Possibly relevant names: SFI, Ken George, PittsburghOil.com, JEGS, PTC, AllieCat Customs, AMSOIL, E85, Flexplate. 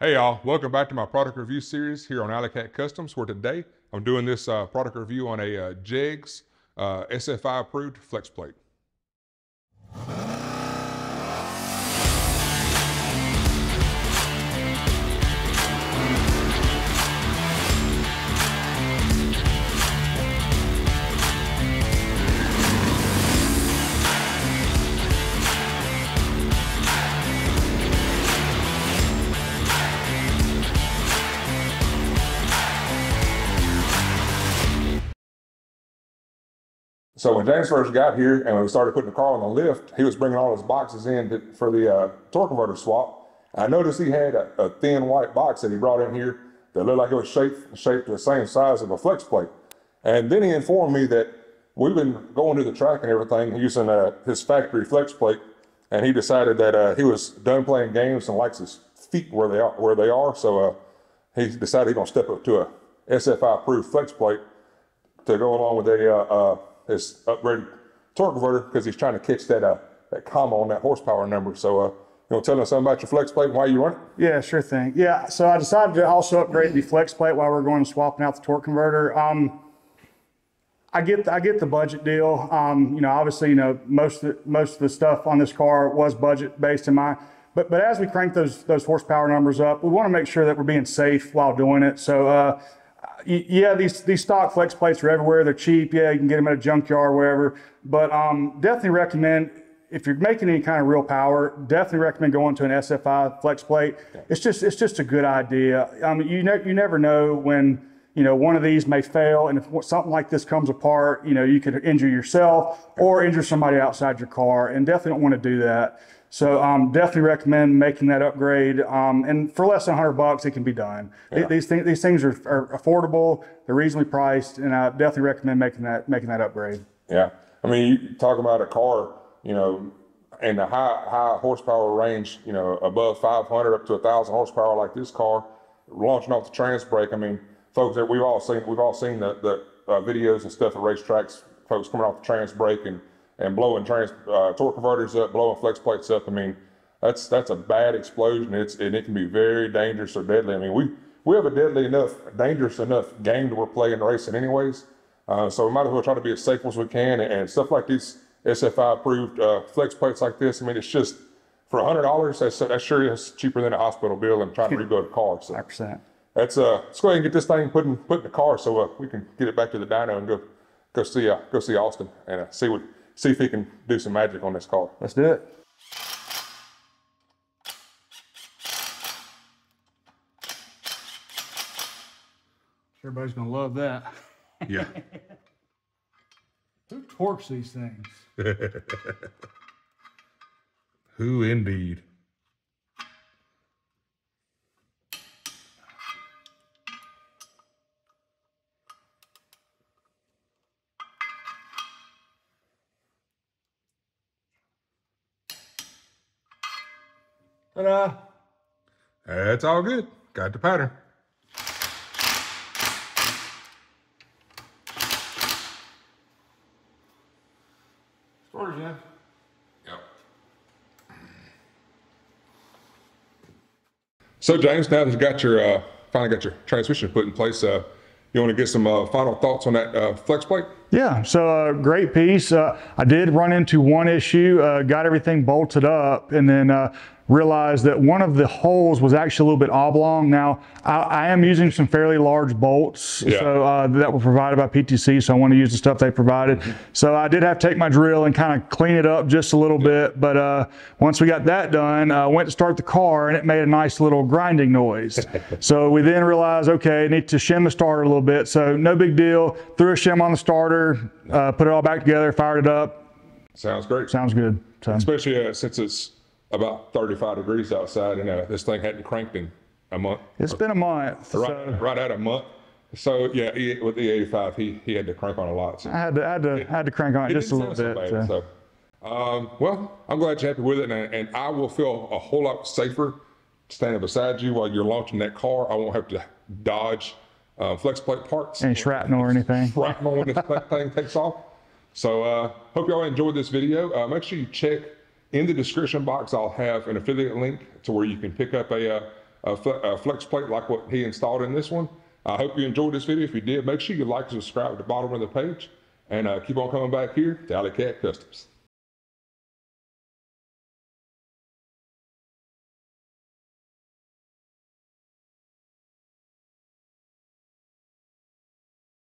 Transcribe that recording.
Hey y'all, welcome back to my product review series here on AllieCat Customs, where today I'm doing this product review on a JEGS SFI approved Flexplate. So when James first got here and when we started putting the car on the lift, he was bringing all his boxes in for the torque converter swap. I noticed he had a thin white box that he brought in here that looked like it was shaped to the same size of a flex plate. And then he informed me that we've been going to the track and everything using his factory flex plate, and he decided that he was done playing games and likes his feet where they are. So he decided he's gonna step up to a SFI-proof flex plate to go along with a his upgraded torque converter, because he's trying to catch that that comma on that horsepower number. So you want to tell us something about your flex plate and why you run it? Yeah, sure thing. Yeah, so I decided to also upgrade the flex plate while we're going and swapping out the torque converter. I get the budget deal. You know, obviously, you know, most of the stuff on this car was budget based in mind. But as we crank those horsepower numbers up, we want to make sure that we're being safe while doing it. So yeah, these stock flex plates are everywhere. They're cheap. Yeah, you can get them at a junkyard, wherever. But definitely recommend, if you're making any kind of real power, definitely recommend going to an SFI flex plate. It's just a good idea. I mean, you never know when, you know, one of these may fail, and if something like this comes apart, you know, you could injure yourself or injure somebody outside your car, and definitely don't want to do that. So definitely recommend making that upgrade, and for less than $100 bucks, it can be done. Yeah. These things are affordable, they're reasonably priced, and I definitely recommend making that upgrade. Yeah, I mean, you talk about a car, you know, in the high horsepower range, you know, above 500 up to 1,000 horsepower, like this car, launching off the trans brake. I mean, folks, that we've all seen the videos and stuff at racetracks, folks coming off the trans brake and blowing torque converters up, blowing flex plates up. I mean, that's a bad explosion. It can be very dangerous or deadly. I mean, we have a dangerous enough game that we're playing racing anyways. So we might as well try to be as safe as we can. And stuff like these SFI approved flex plates like this, I mean, it's just, for $100, that sure is cheaper than a hospital bill and trying to rebuild a car. So 100%. That's let's go ahead and get this thing put in the car, so we can get it back to the dyno and go see Austin and see if he can do some magic on this car. Let's do it. Everybody's gonna love that. Yeah. Who torques these things? Who indeed? Ta-da! That's all good. Got the pattern. Started, Jeff. Yep. So James, now that you got your finally got your transmission put in place, you want to get some final thoughts on that flex plate? Yeah, so great piece. I did run into one issue, got everything bolted up, and then realized that one of the holes was actually a little bit oblong. Now, I am using some fairly large bolts, yeah, so that were provided by PTC, so I want to use the stuff they provided. Mm-hmm. So I did have to take my drill and kind of clean it up just a little bit, but once we got that done, I went to start the car, and it made a nice little grinding noise. So we then realized, okay, I need to shim the starter a little bit, so no big deal. Threw a shim on the starter, put it all back together, fired it up. Sounds great. Sounds good. So. Especially since it's about 35 degrees outside, and this thing hadn't cranked in a month. It's been a month. Right at a month. So yeah, with the E85, he had to crank on a lot. So. I had to crank on it just a little bit. So. Well, I'm glad you're happy with it, and I will feel a whole lot safer standing beside you while you're launching that car. I won't have to dodge flex plate parts. Any shrapnel or anything. Shrapnel when this thing takes off. So hope y'all enjoyed this video. Make sure you check in the description box. I'll have an affiliate link to where you can pick up a flex plate like what he installed in this one. I hope you enjoyed this video. If you did, make sure you like and subscribe at the bottom of the page, and keep on coming back here to AllieCat Customs.